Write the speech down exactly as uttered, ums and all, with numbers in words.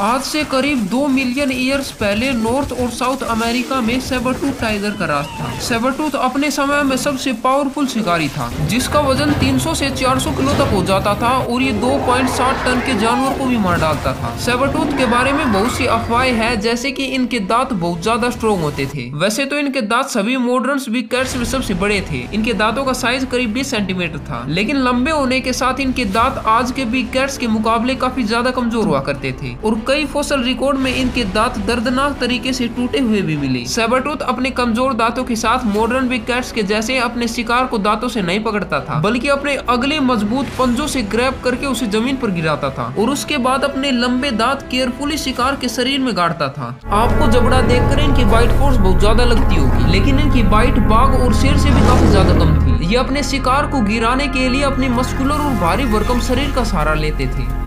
आज से करीब दो मिलियन ईयर्स पहले नॉर्थ और साउथ अमेरिका में सेबरटूथ टाइगर का राज था। सेबरटूथ अपने समय में सबसे पावरफुल शिकारी था, जिसका वजन तीन सौ से चार सौ किलो तक हो जाता था और ये दो पॉइंट सात टन के जानवर को भी मार डालता था। सेबरटूथ के बारे में बहुत सी अफवाहें हैं, जैसे कि इनके दांत बहुत ज्यादा स्ट्रॉन्ग होते थे। वैसे तो इनके दांत सभी मॉडर्न बिग कैट्स में सबसे बड़े थे। इनके दांतों का साइज करीब बीस सेंटीमीटर था, लेकिन लंबे होने के साथ इनके दांत आज के बिग कैट्स के मुकाबले काफी ज्यादा कमजोर हुआ करते थे और कई फॉसिल रिकॉर्ड में इनके दांत दर्दनाक तरीके से टूटे हुए भी मिले। सेबरटूथ अपने कमजोर दांतों के साथ मॉडर्न बिग कैट्स के जैसे अपने शिकार को दांतों से नहीं पकड़ता था, बल्कि अपने अगले मजबूत पंजों से ग्रैब करके उसे जमीन पर गिराता था और उसके बाद अपने लंबे दांत केयरफुली शिकार के शरीर में गाड़ता था। आपको जबड़ा देखकर इनकी बाइट फोर्स बहुत ज्यादा लगती होगी, लेकिन इनकी बाइट बाघ और शेर से भी काफी ज्यादा कम थी। ये अपने शिकार को गिराने के लिए अपने मस्कुलर और भारी भरकम शरीर का सहारा लेते थे।